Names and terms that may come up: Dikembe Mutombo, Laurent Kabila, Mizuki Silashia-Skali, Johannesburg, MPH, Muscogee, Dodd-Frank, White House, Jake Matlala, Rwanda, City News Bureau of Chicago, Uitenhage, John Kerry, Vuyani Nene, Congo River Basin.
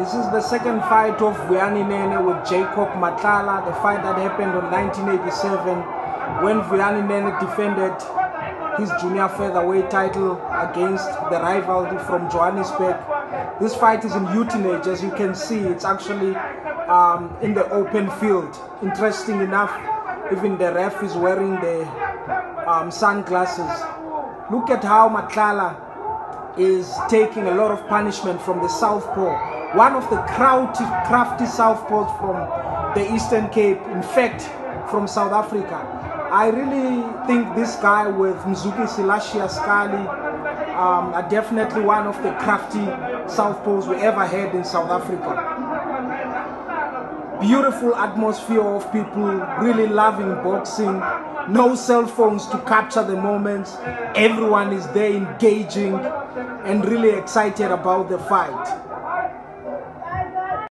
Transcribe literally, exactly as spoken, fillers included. This is the second fight of Vuyani Nene with Jake Matlala, the fight that happened on nineteen eighty-seven when Vuyani Nene defended his junior featherweight title against the rival from Johannesburg. This fight is in Uitenhage, as you can see. It's actually um, in the open field. Interesting enough, even the ref is wearing the um, sunglasses. Look at how Matlala is taking a lot of punishment from the southpaw. One of the crafty, crafty southpaws from the Eastern Cape, in fact, from South Africa. I really think this guy with Mizuki Silashia-Skali um, are definitely one of the crafty southpaws we ever had in South Africa. Beautiful atmosphere of people really loving boxing. No cell phones to capture the moments. Everyone is there engaging and really excited about the fight.